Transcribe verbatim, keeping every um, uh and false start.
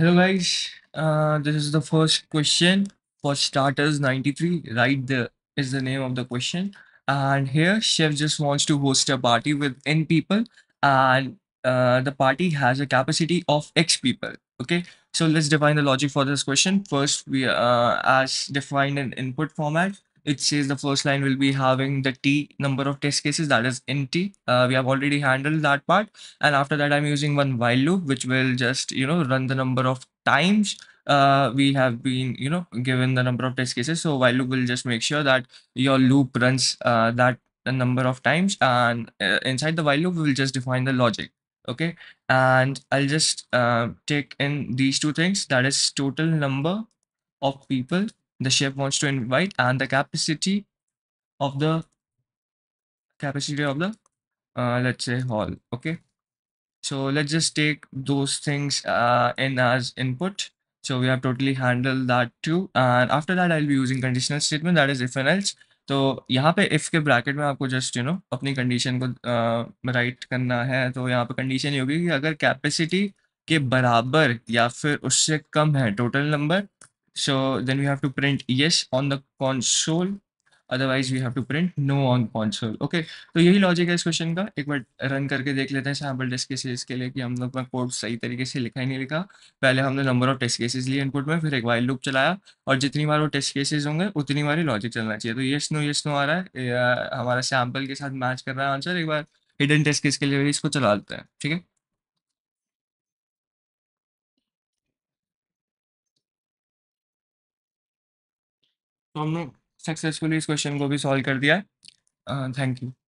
Hello guys, uh, this is the first question for starters ninety-three, right? There is the name of the question. And here chef just wants to host a party with N people and uh, the party has a capacity of X people. Okay, so let's define the logic for this question. First, we uh, as defined in input format, it says the first line will be having the T number of test cases, that is N T. Uh, we have already handled that part. And after that, I'm using one while loop, which will just, you know, run the number of times uh, we have been, you know, given the number of test cases. So while loop will just make sure that your loop runs uh, that number of times. And uh, inside the while loop, we will just define the logic. Okay. And I'll just uh, take in these two things, that is total number of people the chef wants to invite and the capacity of the capacity of the uh, let's say hall. Okay, so let's just take those things uh, in as input. So we have totally handled that too, and after that I'll be using conditional statement, that is if and else. तो यहाँ पे if के bracket में आपको just you know अपनी condition को right करना है, तो यहाँ पे कंडीशन ये होगी कि अगर कैपेसिटी के बराबर या फिर उससे कम है total number, so then we have to print yes on the console, otherwise we have to print no on console. Okay, तो यही लॉजिक है इस क्वेश्चन का. एक बार रन करके देख लेते हैं सैम्पल टेस्ट केसेस के लिए कि हम लोग का कोड सही तरीके से लिखा ही नहीं लिखा. पहले हमने नंबर ऑफ टेस्ट केसेस लिए इनपुट में, फिर एक वाइल लूप चलाया, और जितनी बार वो टेस्ट केसेस होंगे उतनी बार ही लॉजिक चलना चाहिए. तो येस नो येस नो आ रहा है, हमारा सैम्पल के साथ मैच कर रहा है आंसर. एक बार हिडन टेस्ट केस के लिए भी इसको चला लेते हैं. ठीक है, तो हमने सक्सेसफुली इस क्वेश्चन को भी सॉल्व कर दिया है. Thank you.